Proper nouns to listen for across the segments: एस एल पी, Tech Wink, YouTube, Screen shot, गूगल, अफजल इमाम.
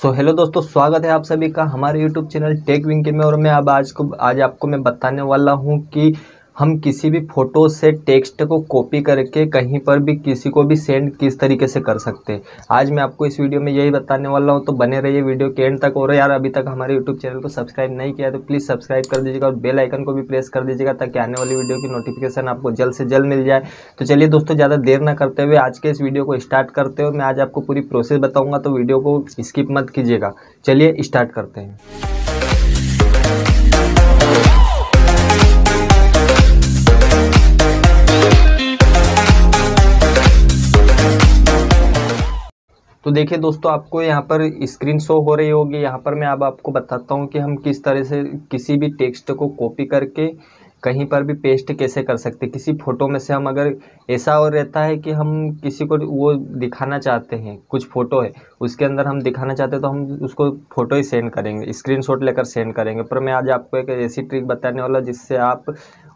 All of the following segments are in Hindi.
सो हेलो दोस्तों, स्वागत है आप सभी का हमारे यूट्यूब चैनल टेक विंक में। और मैं अब आज आपको मैं बताने वाला हूं कि हम किसी भी फ़ोटो से टेक्स्ट को कॉपी करके कहीं पर भी किसी को भी सेंड किस तरीके से कर सकते हैं। आज मैं आपको इस वीडियो में यही बताने वाला हूं, तो बने रहिए वीडियो के एंड तक। और यार, अभी तक हमारे यूट्यूब चैनल को सब्सक्राइब नहीं किया तो प्लीज़ सब्सक्राइब कर दीजिएगा और बेल आइकन को भी प्रेस कर दीजिएगा ताकि आने वाली वीडियो की नोटिफिकेशन आपको जल्द से जल्द मिल जाए। तो चलिए दोस्तों, ज़्यादा देर ना करते हुए आज के इस वीडियो को स्टार्ट करते हुए मैं आज आपको पूरी प्रोसेस बताऊँगा, तो वीडियो को स्किप मत कीजिएगा। चलिए स्टार्ट करते हैं। तो देखिए दोस्तों, आपको यहाँ पर स्क्रीन शो हो रही होगी। यहाँ पर मैं अब आपको बताता हूँ कि हम किस तरह से किसी भी टेक्स्ट को कॉपी करके कहीं पर भी पेस्ट कैसे कर सकते। किसी फ़ोटो में से हम अगर ऐसा और रहता है कि हम किसी को वो दिखाना चाहते हैं, कुछ फ़ोटो है उसके अंदर हम दिखाना चाहते हैं, तो हम उसको फ़ोटो ही सेंड करेंगे, स्क्रीनशॉट लेकर सेंड करेंगे। पर मैं आज आपको एक ऐसी ट्रिक बताने वाला हूँ जिससे आप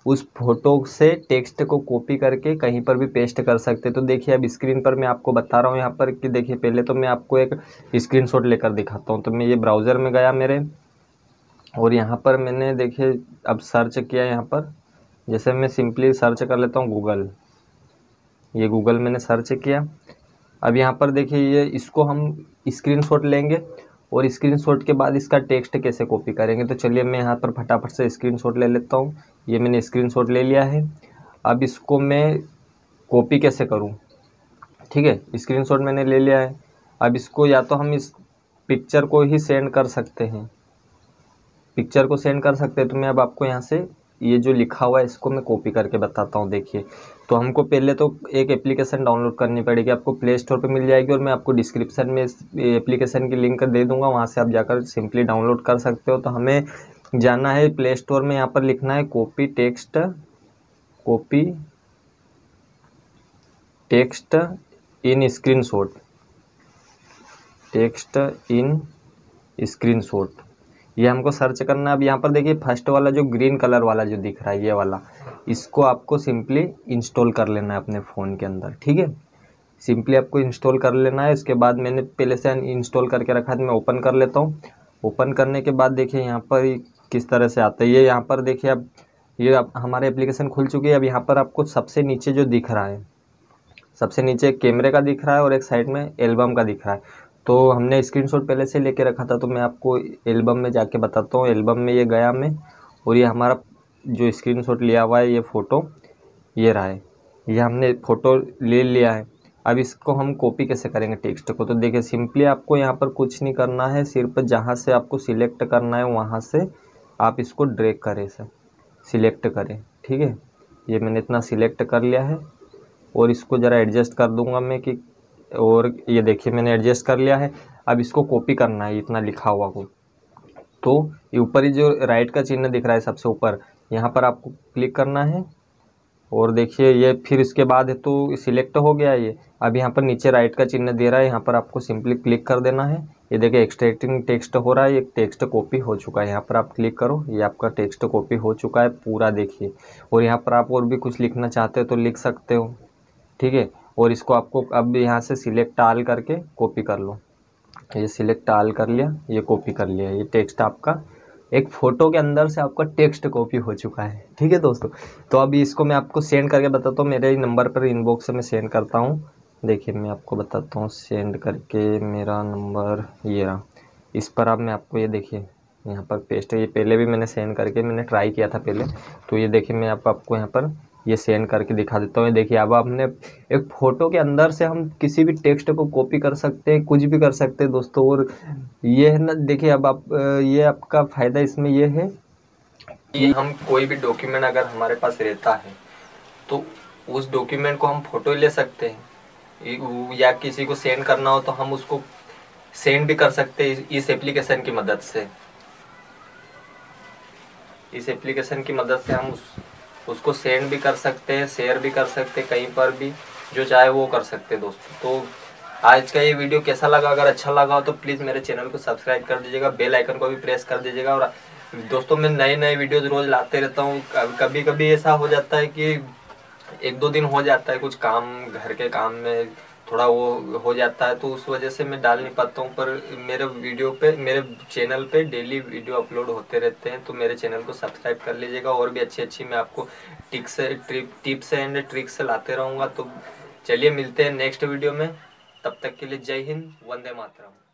उस फ़ोटो से टेक्स्ट को कॉपी करके कहीं पर भी पेस्ट कर सकते हैं। तो देखिए, अब स्क्रीन पर मैं आपको बता रहा हूँ यहाँ पर कि देखिए, पहले तो मैं आपको एक स्क्रीनशॉट लेकर दिखाता हूँ। तो मैं ये ब्राउज़र में गया मेरे, और यहाँ पर मैंने देखिए अब सर्च किया। यहाँ पर जैसे मैं सिंपली सर्च कर लेता हूँ गूगल, ये गूगल मैंने सर्च किया। अब यहाँ पर देखिए, ये इसको हम स्क्रीनशॉट लेंगे और स्क्रीनशॉट के बाद इसका टेक्स्ट कैसे कॉपी करेंगे। तो चलिए मैं यहाँ पर फटाफट से स्क्रीनशॉट ले लेता हूँ। ये मैंने स्क्रीनशॉट ले लिया है। अब इसको मैं कॉपी कैसे करूँ? ठीक है, स्क्रीनशॉट मैंने ले लिया है। अब इसको या तो हम इस पिक्चर को ही सेंड कर सकते हैं, पिक्चर को सेंड कर सकते हैं। तो मैं अब आपको यहाँ से ये जो लिखा हुआ है इसको मैं कॉपी करके बताता हूँ। देखिए, तो हमको पहले तो एक एप्लीकेशन डाउनलोड करनी पड़ेगी, आपको प्ले स्टोर पर मिल जाएगी, और मैं आपको डिस्क्रिप्शन में इस एप्लीकेशन की लिंक दे दूँगा, वहाँ से आप जाकर सिंपली डाउनलोड कर सकते हो। तो हमें जाना है प्ले स्टोर में, यहाँ पर लिखना है copy text in screenshot, text in screenshot, ये हमको सर्च करना है। अब यहाँ पर देखिए, फर्स्ट वाला जो ग्रीन कलर वाला जो दिख रहा है, ये वाला, इसको आपको सिंपली इंस्टॉल कर लेना है अपने फ़ोन के अंदर। ठीक है, सिंपली आपको इंस्टॉल कर लेना है। इसके बाद मैंने पहले से इंस्टॉल करके रखा है, तो मैं ओपन कर लेता हूँ। ओपन करने के बाद देखिए यहाँ पर किस तरह से आता है। ये यहाँ पर देखिए, अब ये हमारे एप्लीकेशन खुल चुकी है। अब यहाँ पर आपको सबसे नीचे जो दिख रहा है, सबसे नीचे एक कैमरे का दिख रहा है और एक साइड में एल्बम का दिख रहा है। तो हमने स्क्रीनशॉट पहले से लेके रखा था, तो मैं आपको एल्बम में जाके बताता हूँ। एल्बम में ये गया मैं, और ये हमारा जो स्क्रीनशॉट लिया हुआ है, ये फ़ोटो ये रहा है, ये हमने फ़ोटो ले लिया है। अब इसको हम कॉपी कैसे करेंगे टेक्स्ट को? तो देखिए, सिंपली आपको यहाँ पर कुछ नहीं करना है, सिर्फ जहाँ से आपको सिलेक्ट करना है वहाँ से आप इसको ड्रैग करें, सर सिलेक्ट करें। ठीक है, ये मैंने इतना सिलेक्ट कर लिया है और इसको ज़रा एडजस्ट कर दूँगा मैं कि, और ये देखिए मैंने एडजस्ट कर लिया है। अब इसको कॉपी करना है इतना लिखा हुआ को, तो ये ऊपर ही जो राइट का चिन्ह दिख रहा है सबसे ऊपर, यहाँ पर आपको क्लिक करना है। और देखिए ये फिर इसके बाद है, तो सिलेक्ट हो गया ये। अब यहाँ पर नीचे राइट का चिन्ह दे रहा है, यहाँ पर आपको सिंपली क्लिक कर देना है। ये देखिए एक्सट्रैक्टिंग टेक्स्ट हो रहा है, ये टेक्स्ट कॉपी हो चुका है। यहाँ पर आप क्लिक करो, ये आपका टेक्स्ट कॉपी हो चुका है पूरा। देखिए, और यहाँ पर आप और भी कुछ लिखना चाहते हो तो लिख सकते हो। ठीक है, और इसको आपको अब यहाँ से सिलेक्ट आल करके कॉपी कर लो। ये सिलेक्ट आल कर लिया, ये कॉपी कर लिया। ये टेक्स्ट आपका एक फ़ोटो के अंदर से आपका टेक्स्ट कॉपी हो चुका है। ठीक है दोस्तों, तो अभी इसको मैं आपको सेंड करके बताता हूँ। मेरे नंबर पर इनबॉक्स से मैं सेंड करता हूँ। देखिए मैं आपको बताता हूँ सेंड करके, मेरा नंबर ये रहा, इस पर आप मैं आपको ये देखिए यहाँ पर पेस्ट है। ये पहले भी मैंने सेंड करके मैंने ट्राई किया था पहले, तो ये देखिए मैं आपको यहाँ पर ये सेंड करके दिखा देता हूँ। ये देखिए, अब हमने एक फ़ोटो के अंदर से हम किसी भी टेक्स्ट को कॉपी कर सकते हैं, कुछ भी कर सकते हैं दोस्तों। और ये है ना, देखिए अब आप ये आपका फ़ायदा इसमें ये है कि हम कोई भी डॉक्यूमेंट अगर हमारे पास रहता है तो उस डॉक्यूमेंट को हम फ़ोटो ले सकते हैं, या किसी को सेंड करना हो तो हम उसको सेंड भी कर सकते हैं इस एप्लीकेशन की मदद से। इस एप्लीकेशन की मदद से हम उसको सेंड भी कर सकते हैं, शेयर भी कर सकते हैं, कहीं पर भी जो चाहे वो कर सकते हैं दोस्तों। तो आज का ये वीडियो कैसा लगा? अगर अच्छा लगा हो तो प्लीज़ मेरे चैनल को सब्सक्राइब कर दीजिएगा, बेल आइकन को भी प्रेस कर दीजिएगा। और दोस्तों, मैं नए नए वीडियोज़ रोज़ लाते रहता हूँ। कभी कभी ऐसा हो जाता है कि एक दो दिन हो जाता है कुछ काम, घर के काम में थोड़ा वो हो जाता है, तो उस वजह से मैं डाल नहीं पाता हूँ। पर मेरे वीडियो पे, मेरे चैनल पे डेली वीडियो अपलोड होते रहते हैं, तो मेरे चैनल को सब्सक्राइब कर लीजिएगा। और भी अच्छी अच्छी मैं आपको टिप्स एंड ट्रिक्स लाते रहूँगा। तो चलिए मिलते हैं नेक्स्ट वीडियो में, तब तक के लिए जय हिंद, वंदे मातरम।